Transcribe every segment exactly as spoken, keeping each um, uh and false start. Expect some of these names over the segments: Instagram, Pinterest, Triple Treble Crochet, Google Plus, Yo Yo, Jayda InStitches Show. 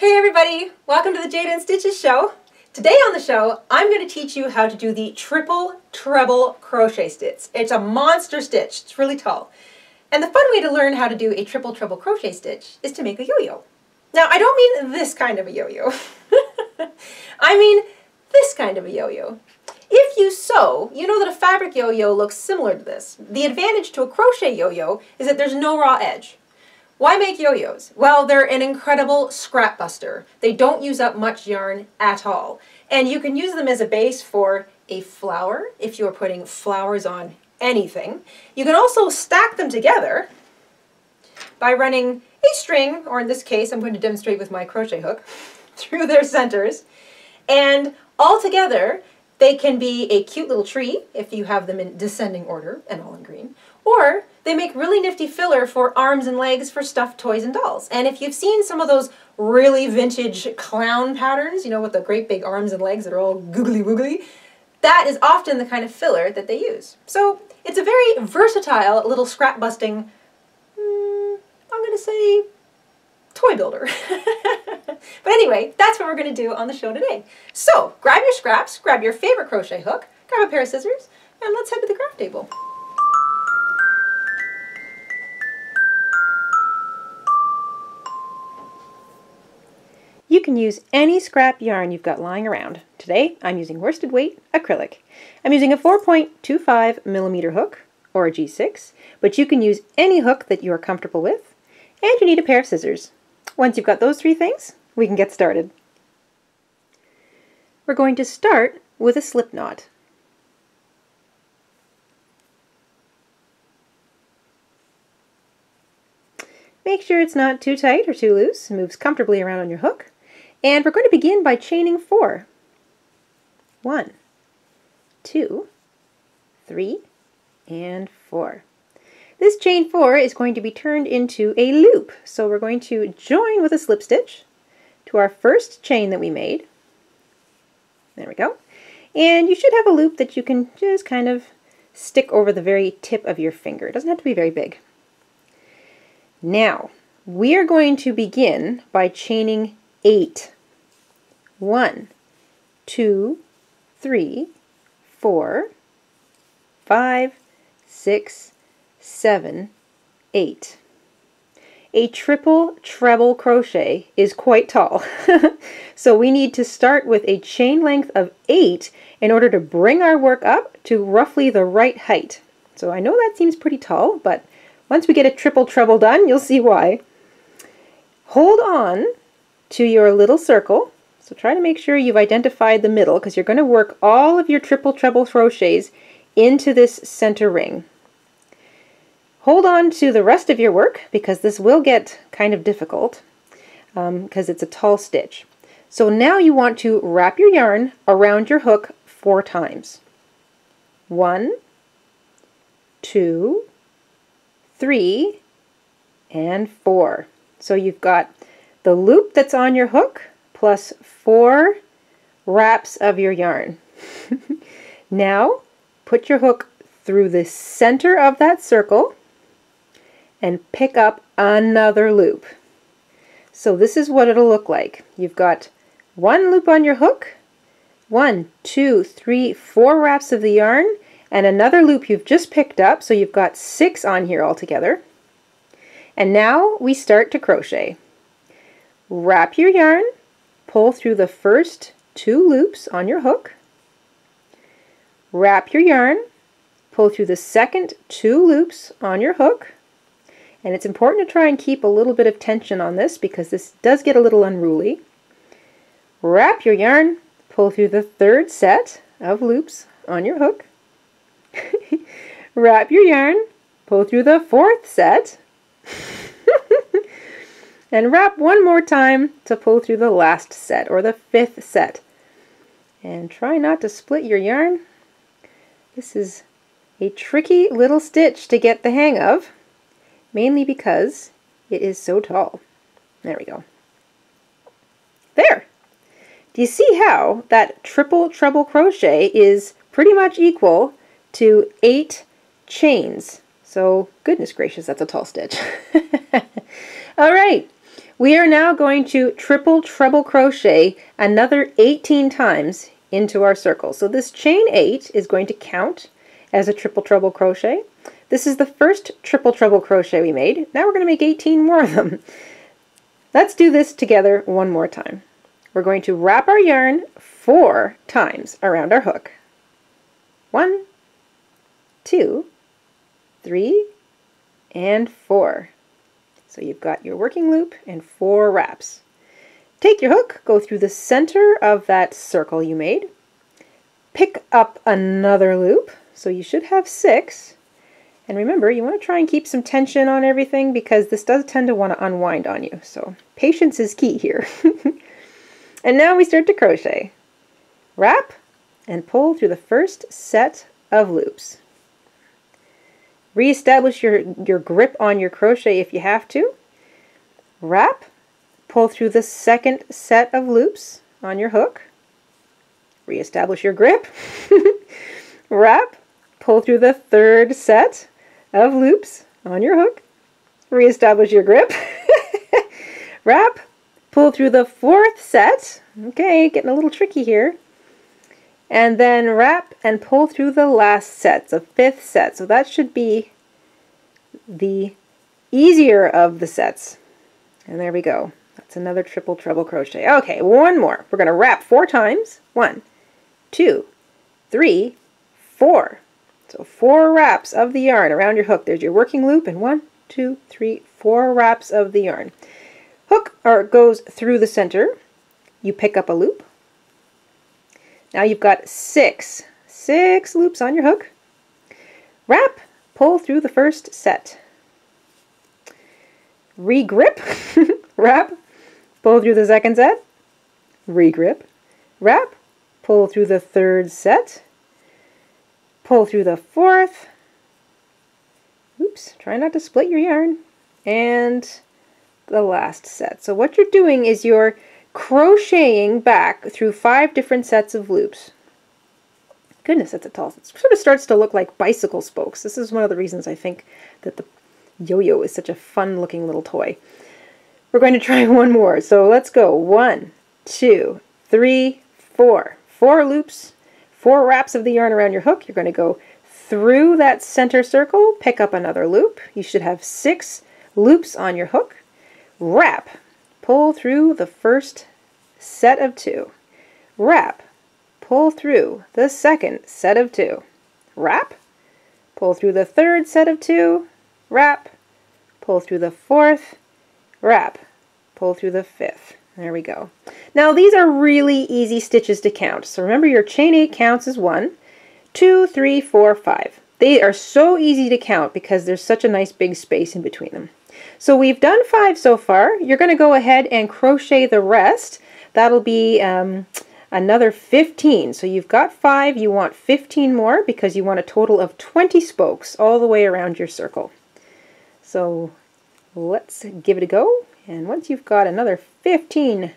Hey everybody, welcome to the Jayda InStitches Show. Today on the show, I'm going to teach you how to do the triple treble crochet stitch. It's a monster stitch, it's really tall. And the fun way to learn how to do a triple treble crochet stitch is to make a yo-yo. Now I don't mean this kind of a yo-yo. I mean this kind of a yo-yo. If you sew, you know that a fabric yo-yo looks similar to this. The advantage to a crochet yo-yo is that there's no raw edge. Why make yo-yos? Well, they're an incredible scrap buster. They don't use up much yarn at all. And you can use them as a base for a flower, if you are putting flowers on anything. You can also stack them together by running a string, or in this case, I'm going to demonstrate with my crochet hook, through their centers. And all together, they can be a cute little tree, if you have them in descending order and all in green, or they make really nifty filler for arms and legs for stuffed toys and dolls. And if you've seen some of those really vintage clown patterns, you know, with the great big arms and legs that are all googly woogly, that is often the kind of filler that they use. So it's a very versatile little scrap busting, mm, I'm going to say, toy builder. But anyway, that's what we're going to do on the show today. So grab your scraps, grab your favorite crochet hook, grab a pair of scissors, and let's head to the craft table. You can use any scrap yarn you've got lying around. Today I'm using worsted weight acrylic. I'm using a four point two five millimeter hook, or a G six, but you can use any hook that you are comfortable with, and you need a pair of scissors. Once you've got those three things, we can get started. We're going to start with a slip knot. Make sure it's not too tight or too loose, it moves comfortably around on your hook. And we're going to begin by chaining four. One, two, three, and four. This chain four is going to be turned into a loop, so we're going to join with a slip stitch to our first chain that we made. There we go. And you should have a loop that you can just kind of stick over the very tip of your finger. It doesn't have to be very big. Now, we are going to begin by chaining eight. One, two, three, four, five, six, seven, eight. A triple treble crochet is quite tall. So we need to start with a chain length of eight in order to bring our work up to roughly the right height. So I know that seems pretty tall, but once we get a triple treble done, you'll see why. Hold on to your little circle. So try to make sure you've identified the middle, because you're going to work all of your triple treble crochets into this center ring. Hold on to the rest of your work, because this will get kind of difficult because um, it's a tall stitch. So now you want to wrap your yarn around your hook four times. One, two, three, and four. So you've got the loop that's on your hook plus four wraps of your yarn. Now put your hook through the center of that circle and pick up another loop. So this is what it'll look like. You've got one loop on your hook, one, two, three, four wraps of the yarn, and another loop you've just picked up, so you've got six on here altogether. And now we start to crochet. Wrap your yarn, pull through the first two loops on your hook, wrap your yarn, pull through the second two loops on your hook. And it's important to try and keep a little bit of tension on this, because this does get a little unruly. Wrap your yarn, pull through the third set of loops on your hook. Wrap your yarn, pull through the fourth set. And wrap one more time to pull through the last set, or the fifth set. And try not to split your yarn. This is a tricky little stitch to get the hang of, mainly because it is so tall. There we go. There! Do you see how that triple treble crochet is pretty much equal to eight chains? So, goodness gracious, that's a tall stitch. Alright, We are now going to triple treble crochet another eighteen times into our circle. So this chain eight is going to count as a triple treble crochet. This is the first triple treble crochet we made. Now we're going to make eighteen more of them. Let's do this together one more time. We're going to wrap our yarn four times around our hook. One, two, three, and four. So you've got your working loop and four wraps. Take your hook, go through the center of that circle you made, pick up another loop, so you should have six. And remember, you want to try and keep some tension on everything because this does tend to want to unwind on you. So patience is key here. And now we start to crochet. Wrap and pull through the first set of loops. Reestablish your, your grip on your crochet if you have to. Wrap, pull through the second set of loops on your hook. Reestablish your grip. Wrap, pull through the third set of loops on your hook. Reestablish your grip. Wrap, pull through the fourth set. Okay, getting a little tricky here. And then wrap and pull through the last set, so fifth set. So that should be the easier of the sets. And there we go. That's another triple treble crochet. Okay, one more. We're going to wrap four times. One, two, three, four. So four wraps of the yarn around your hook. There's your working loop, and one, two, three, four wraps of the yarn. Hook or goes through the center. You pick up a loop. Now you've got six, six loops on your hook. Wrap, pull through the first set. Regrip, wrap, pull through the second set. Regrip, wrap, pull through the third set. Pull through the fourth. Oops, try not to split your yarn. And the last set. So what you're doing is you're crocheting back through five different sets of loops. Goodness, that's a tall. It sort of starts to look like bicycle spokes. This is one of the reasons I think that the yo-yo is such a fun looking little toy. We're going to try one more. So let's go. One, two, three, four. Four loops, four wraps of the yarn around your hook. You're going to go through that center circle, pick up another loop. You should have six loops on your hook. Wrap. Pull through the first set of two. Wrap, pull through the second set of two. Wrap, pull through the third set of two. Wrap, pull through the fourth. Wrap, pull through the fifth. There we go. Now these are really easy stitches to count. So remember your chain eight counts as one, two, three, four, five. They are so easy to count because there's such a nice big space in between them. So we've done five so far. You're going to go ahead and crochet the rest. That'll be um, another fifteen. So you've got five, you want fifteen more because you want a total of twenty spokes all the way around your circle. So let's give it a go. And once you've got another fifteen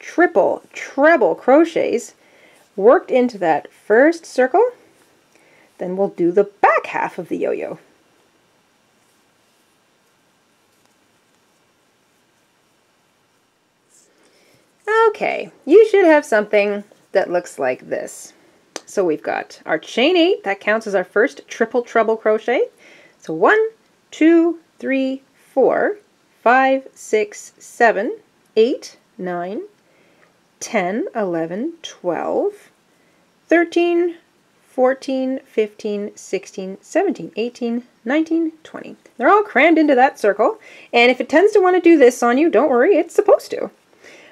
triple, treble crochets worked into that first circle, then we'll do the back half of the yo-yo. Okay, you should have something that looks like this. So we've got our chain eight, that counts as our first triple treble crochet. So one, two, three, four, five, six, seven, eight, nine, ten, eleven, twelve, thirteen, fourteen, fifteen, sixteen, seventeen, eighteen, nineteen, twenty. They're all crammed into that circle, and if it tends to want to do this on you, don't worry, it's supposed to.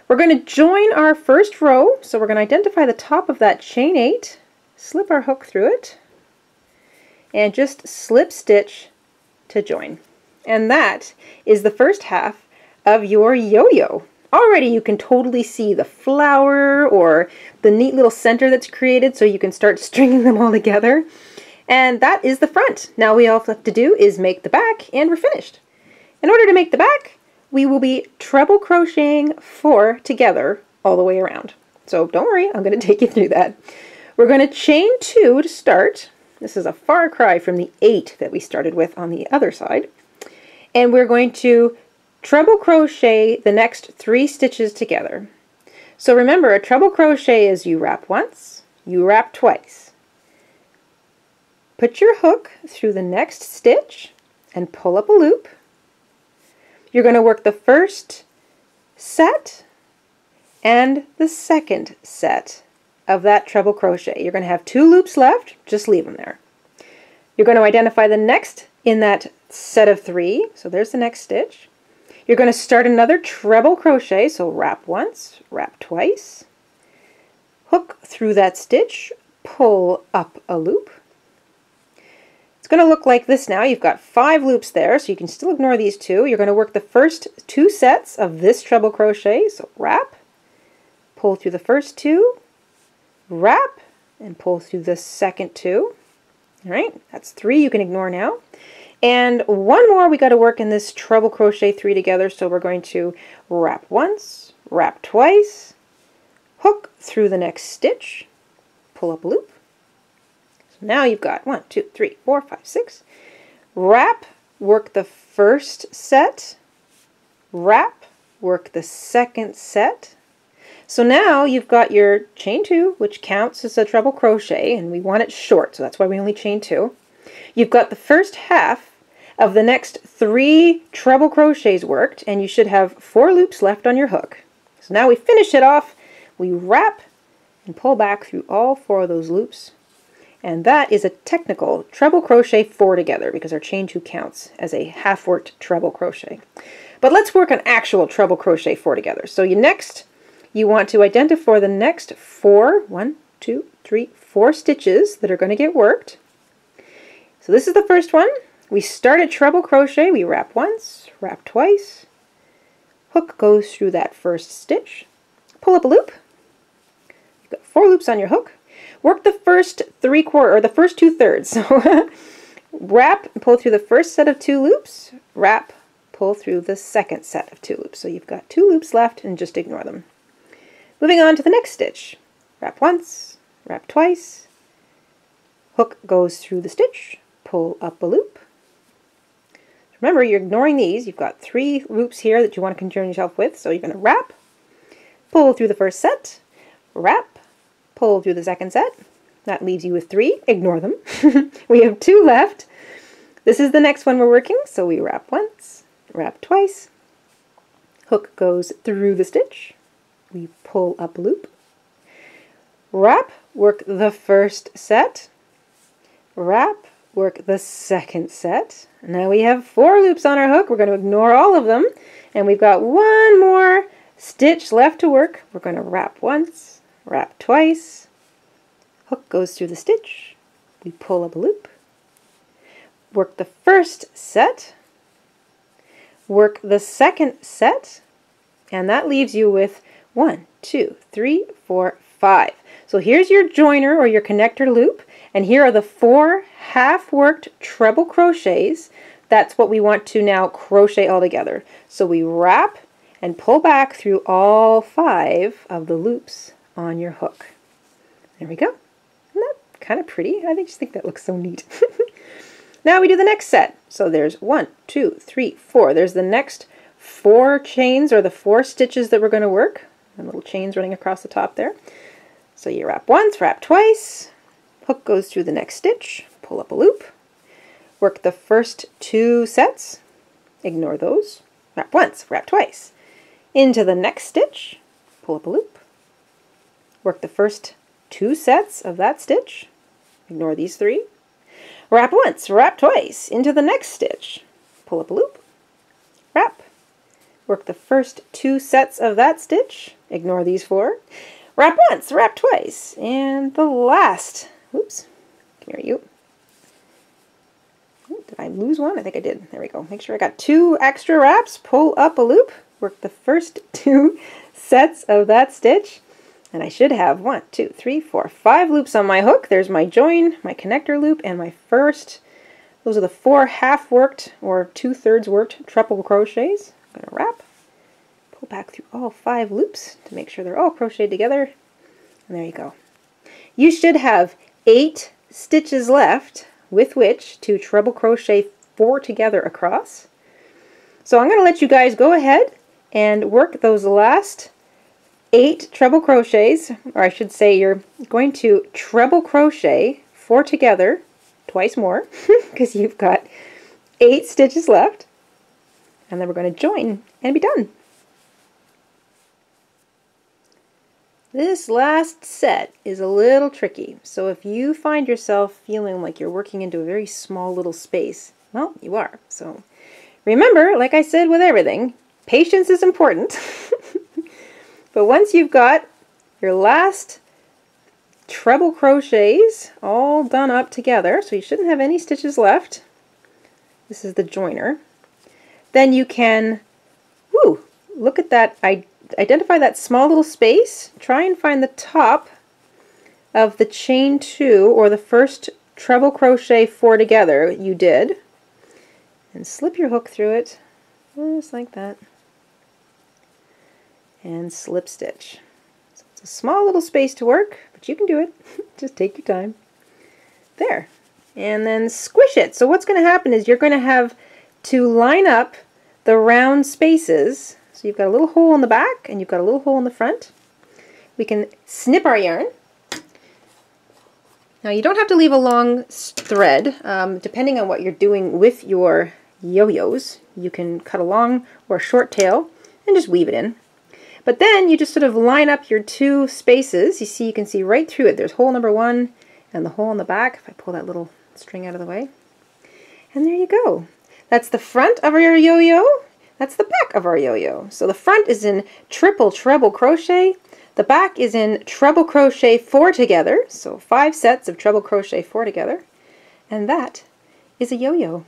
We're going to join our first row, so we're going to identify the top of that chain eight, slip our hook through it, and just slip stitch to join. And that is the first half of your yo-yo. Already you can totally see the flower or the neat little center that's created, so you can start stringing them all together. And that is the front. Now we all have to do is make the back, and we're finished. In order to make the back, we will be treble crocheting four together all the way around. So don't worry, I'm going to take you through that. We're going to chain two to start. This is a far cry from the eight that we started with on the other side. And we're going to Treble crochet the next three stitches together. So remember, a treble crochet is you wrap once, you wrap twice. Put your hook through the next stitch and pull up a loop. You're going to work the first set and the second set of that treble crochet. You're going to have two loops left, just leave them there. You're going to identify the next in that set of three, so there's the next stitch. You're going to start another treble crochet, so wrap once, wrap twice, hook through that stitch, pull up a loop. It's going to look like this now. You've got five loops there, so you can still ignore these two. You're going to work the first two sets of this treble crochet, so wrap, pull through the first two, wrap, and pull through the second two. All right, that's three you can ignore now. And one more we got to work in this treble crochet three together, so we're going to wrap once, wrap twice, hook through the next stitch, pull up a loop. So now you've got one, two, three, four, five, six. Wrap, work the first set, wrap, work the second set. So now you've got your chain two, which counts as a treble crochet, and we want it short, so that's why we only chain two. You've got the first half of the next three treble crochets worked, and you should have four loops left on your hook. So now we finish it off, we wrap and pull back through all four of those loops, and that is a technical treble crochet four together, because our chain two counts as a half worked treble crochet. But let's work an actual treble crochet four together. So you next you want to identify the next four, one, two, three, four stitches that are going to get worked. So this is the first one. We start a treble crochet, we wrap once, wrap twice, hook goes through that first stitch, pull up a loop. You've got four loops on your hook. Work the first three quarter, or the first two thirds. So wrap, pull through the first set of two loops, wrap, pull through the second set of two loops. So you've got two loops left, and just ignore them. Moving on to the next stitch. Wrap once, wrap twice, hook goes through the stitch, pull up a loop. Remember, you're ignoring these. You've got three loops here that you want to concern yourself with, so you're going to wrap, pull through the first set, wrap, pull through the second set. That leaves you with three. Ignore them. We have two left. This is the next one we're working, so we wrap once, wrap twice, hook goes through the stitch, we pull up a loop, wrap, work the first set, wrap, work the second set. Now we have four loops on our hook. We're going to ignore all of them, and we've got one more stitch left to work. We're going to wrap once, wrap twice, hook goes through the stitch, we pull up a loop, work the first set, work the second set, and that leaves you with one, two, three, four, five. So here's your joiner or your connector loop, and here are the four half-worked treble crochets. That's what we want to now crochet all together. So we wrap and pull back through all five of the loops on your hook. There we go. Isn't that kind of pretty? I just think that looks so neat. Now we do the next set. So there's one, two, three, four. There's the next four chains, or the four stitches that we're going to work. And little chains running across the top there. So you wrap once, wrap twice, hook goes through the next stitch, pull up a loop, work the first two sets, ignore those, wrap once, wrap twice, into the next stitch, pull up a loop, work the first two sets of that stitch, ignore these three, wrap once, wrap twice, into the next stitch, pull up a loop, wrap, work the first two sets of that stitch, ignore these four, wrap once, wrap twice, and the last. Oops, come here, you. Ooh, did I lose one? I think I did. There we go. Make sure I got two extra wraps. Pull up a loop. Work the first two sets of that stitch. And I should have one, two, three, four, five loops on my hook. There's my join, my connector loop, and my first. Those are the four half-worked or two-thirds worked treble crochets. I'm going to wrap. Pull back through all five loops to make sure they're all crocheted together. And there you go. You should have eight stitches left with which to treble crochet four together across. So I'm going to let you guys go ahead and work those last eight treble crochets, or I should say you're going to treble crochet four together, twice more, because you've got eight stitches left, and then we're going to join and be done. This last set is a little tricky, so if you find yourself feeling like you're working into a very small little space, well, you are. So remember, like I said with everything, patience is important. But once you've got your last treble crochets all done up together, so you shouldn't have any stitches left, this is the joiner, then you can, whoo, look at that, I identify that small little space, try and find the top of the chain two or the first treble crochet four together you did, and slip your hook through it just like that and slip stitch. So it's a small little space to work, but you can do it. Just take your time. There. And then squish it. So what's going to happen is you're going to have to line up the round spaces. So you've got a little hole in the back and you've got a little hole in the front. We can snip our yarn. Now you don't have to leave a long thread. Um, depending on what you're doing with your yo-yos, you can cut a long or a short tail and just weave it in. But then you just sort of line up your two spaces. You see, you can see right through it. There's hole number one and the hole in the back. If I pull that little string out of the way. And there you go. That's the front of our yo-yo. That's the back of our yo-yo. So the front is in triple treble crochet. The back is in treble crochet four together. So five sets of treble crochet four together. And that is a yo-yo.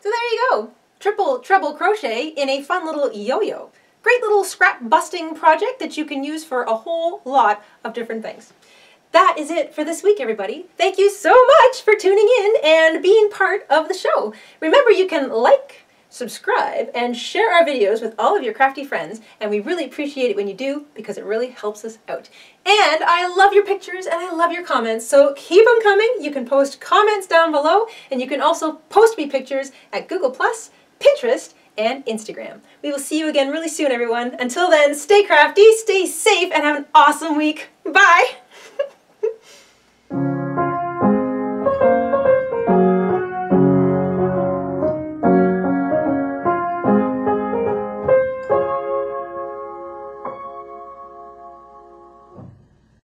So there you go. Triple treble crochet in a fun little yo-yo. Great little scrap busting project that you can use for a whole lot of different things. That is it for this week, everybody. Thank you so much for tuning in and being part of the show. Remember, you can like, subscribe, and share our videos with all of your crafty friends, and we really appreciate it when you do because it really helps us out. And I love your pictures and I love your comments, so keep them coming. You can post comments down below, and you can also post me pictures at Google Plus, Pinterest, and Instagram. We will see you again really soon, everyone. Until then, stay crafty, stay safe, and have an awesome week. Bye!